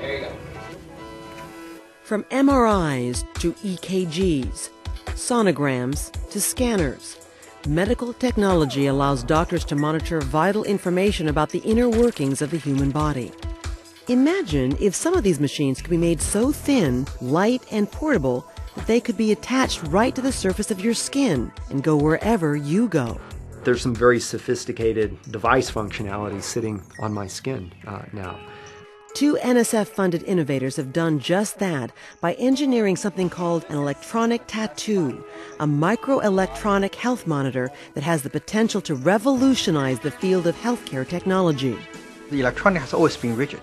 There you go. From MRIs to EKGs, sonograms to scanners, medical technology allows doctors to monitor vital information about the inner workings of the human body. Imagine if some of these machines could be made so thin, light, and portable that they could be attached right to the surface of your skin and go wherever you go. There's some very sophisticated device functionality sitting on my skin now. Two NSF-funded innovators have done just that by engineering something called an electronic tattoo, a microelectronic health monitor that has the potential to revolutionize the field of healthcare technology. The electronic has always been rigid.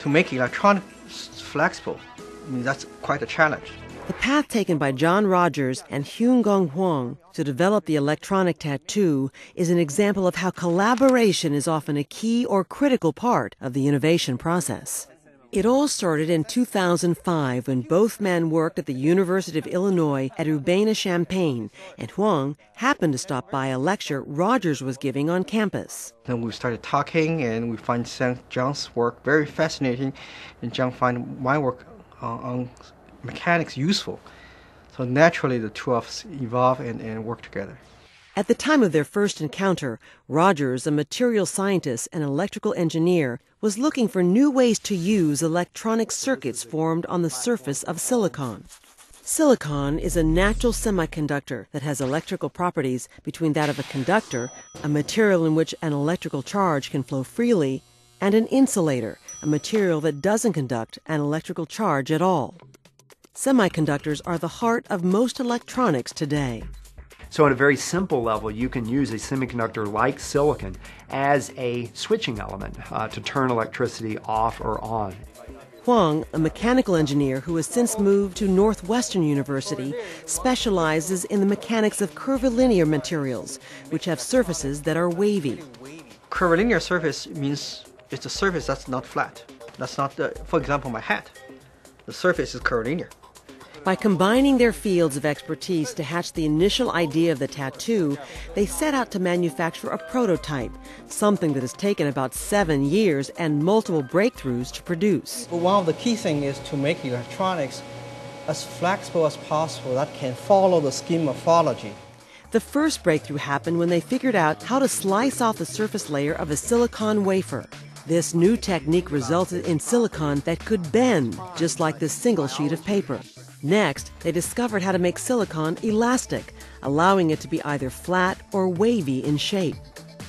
To make electronics flexible, I mean, that's quite a challenge. The path taken by John Rogers and Yonggang Huang to develop the electronic tattoo is an example of how collaboration is often a key or critical part of the innovation process. It all started in 2005 when both men worked at the University of Illinois at Urbana-Champaign, and Huang happened to stop by a lecture Rogers was giving on campus. Then we started talking, and we find John's work very fascinating, and John found my work on mechanics useful. So naturally the two of us evolve and work together. At the time of their first encounter, Rogers, a material scientist and electrical engineer, was looking for new ways to use electronic circuits formed on the surface of silicon. Silicon is a natural semiconductor that has electrical properties between that of a conductor, a material in which an electrical charge can flow freely, and an insulator, a material that doesn't conduct an electrical charge at all. Semiconductors are the heart of most electronics today. So on a very simple level, you can use a semiconductor like silicon as a switching element to turn electricity off or on. Huang, a mechanical engineer who has since moved to Northwestern University, specializes in the mechanics of curvilinear materials, which have surfaces that are wavy. Curvilinear surface means it's a surface that's not flat. That's not, for example, my hat. The surface is curvilinear. By combining their fields of expertise to hatch the initial idea of the tattoo, they set out to manufacture a prototype, something that has taken about 7 years and multiple breakthroughs to produce. One of the key things is to make electronics as flexible as possible that can follow the skin morphology. The first breakthrough happened when they figured out how to slice off the surface layer of a silicon wafer. This new technique resulted in silicon that could bend, just like this single sheet of paper. Next, they discovered how to make silicon elastic, allowing it to be either flat or wavy in shape.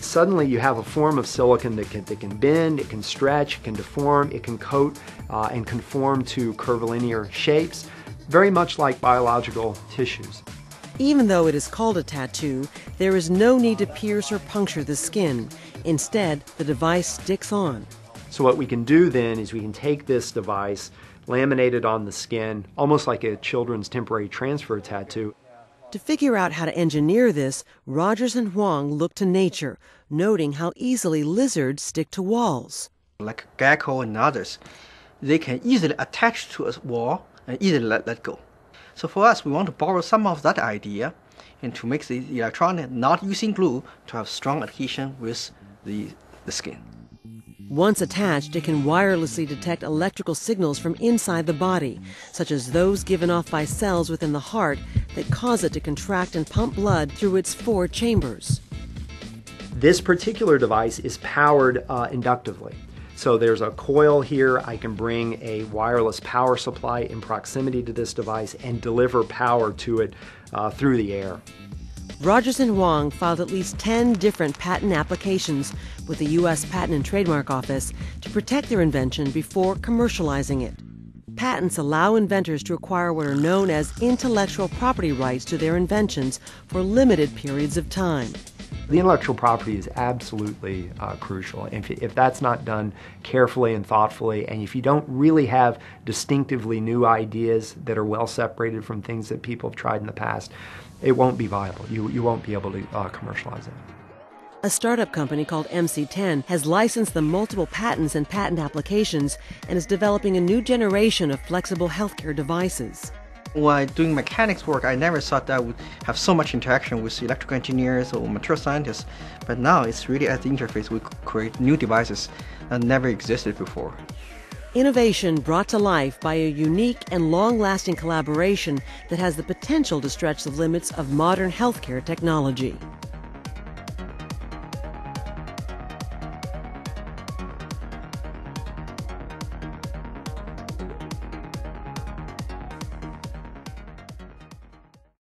Suddenly you have a form of silicon that can bend, it can stretch, it can deform, it can coat and conform to curvilinear shapes, very much like biological tissues. Even though it is called a tattoo, there is no need to pierce or puncture the skin. Instead, the device sticks on. So what we can do then is we can take this device, laminated on the skin, almost like a children's temporary transfer tattoo. To figure out how to engineer this, Rogers and Huang looked to nature, noting how easily lizards stick to walls. Like gecko and others, they can easily attach to a wall and easily let go. So for us, we want to borrow some of that idea and to make the electronic, not using glue, to have strong adhesion with the skin. Once attached, it can wirelessly detect electrical signals from inside the body, such as those given off by cells within the heart that cause it to contract and pump blood through its 4 chambers. This particular device is powered inductively. So there's a coil here. I can bring a wireless power supply in proximity to this device and deliver power to it through the air. Rogers and Huang filed at least 10 different patent applications with the U.S. Patent and Trademark Office to protect their invention before commercializing it. Patents allow inventors to acquire what are known as intellectual property rights to their inventions for limited periods of time. The intellectual property is absolutely crucial. If that's not done carefully and thoughtfully, and if you don't really have distinctively new ideas that are well separated from things that people have tried in the past, it won't be viable. You won't be able to commercialize it. A startup company called MC10 has licensed the multiple patents and patent applications and is developing a new generation of flexible healthcare devices. While doing mechanics work, I never thought that I would have so much interaction with electrical engineers or material scientists, but now it's really at the interface we create new devices that never existed before. Innovation brought to life by a unique and long-lasting collaboration that has the potential to stretch the limits of modern healthcare technology.